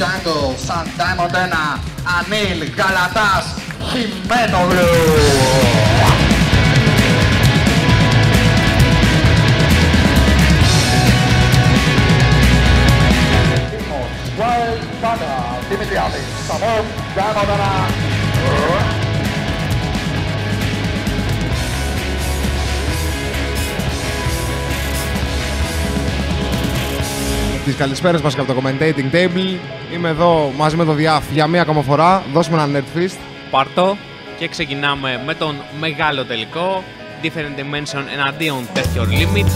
Django, Santa Modena, Anil, Galatas, Jimeno Blue. Δημητριάδη, Σαμόν, Γιάννοδανα. Τις καλησπέρες μας και από το Commentating Table. Είμαι εδώ μαζί με τον Διάφ για μία ακόμα φορά. Δώσουμε ένα NerdFist. Πάρτο και ξεκινάμε με τον μεγάλο τελικό. Different Dimension εναντίον Test Your Limit.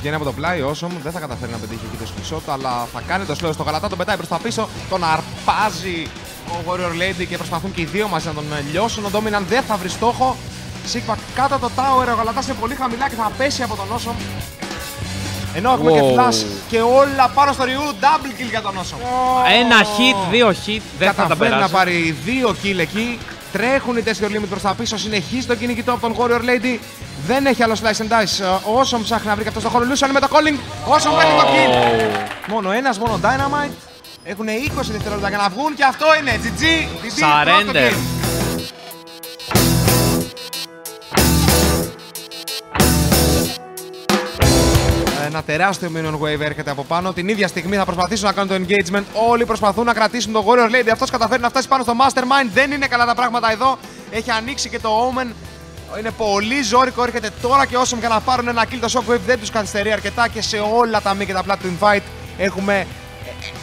Βγαίνει από το πλάι, Awesome δεν θα καταφέρει να πετύχει εκεί το σκύψο, αλλά θα κάνει το slow στο Γαλατά, τον πετάει προς τα πίσω, τον αρπάζει ο Warrior Lady και προσπαθούν και οι δύο μαζί να τον λιώσουν. Ο Dominant δεν θα βρει στόχο. Σίγμα κάτω από το tower, ο Γαλατάς είναι πολύ χαμηλά και θα πέσει από τον Awesome. Ενώ έχουμε και flash και όλα πάνω στο Ryu, double kill για τον Awesome. Ένα hit, δύο hit, δεν θα τα περάσει. Καταφέρει να πάρει δύο kill εκεί. Τρέχουν οι Test Your Limit προς τα πίσω, συνεχίζει το κυνηγητό από τον Warrior Lady. Δεν έχει άλλο slice and dice. Awesome ψάχνει να βρει και αυτό στο χώρο. Λούσαν με το calling. Awesome κάνει το kill. Μόνο ένας, μόνο Dynamite. Έχουν 20 δευτερόλεπτα για να βγουν και αυτό είναι GG. Surrender. Ένα τεράστιο minion wave έρχεται από πάνω. Την ίδια στιγμή θα προσπαθήσουν να κάνουν το engagement. Όλοι προσπαθούν να κρατήσουν τον Warrior Lady. Αυτός καταφέρει να φτάσει πάνω στο mastermind. Δεν είναι καλά τα πράγματα εδώ. Έχει ανοίξει και το Omen. Είναι πολύ ζώρικο, έρχεται τώρα και Awesome για να πάρουν ένα kill. Το Shockwave δεν τους καθυστερεί αρκετά και σε όλα τα μη και τα πλάτη του invite έχουμε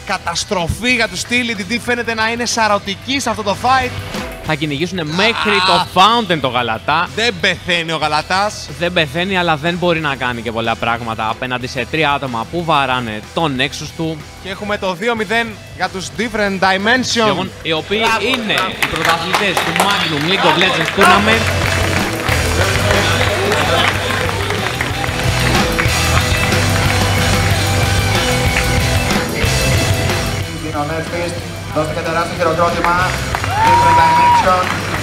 καταστροφή για τους Steel. Η DD φαίνεται να είναι σαρωτική σε αυτό το fight. Θα κυνηγήσουν μέχρι το Fountain το Γαλατά. Δεν πεθαίνει ο Γαλατάς. Δεν πεθαίνει, αλλά δεν μπορεί να κάνει και πολλά πράγματα απέναντι σε τρία άτομα που βαράνε τον Nexus του. Και έχουμε το 2-0 για τους Different Dimension. Οι οποίοι είναι οι πρωταθλητές του Magnum League of Legends Tournament. Δώστε και τεράστιο χειροκρότημα. Different Dimension.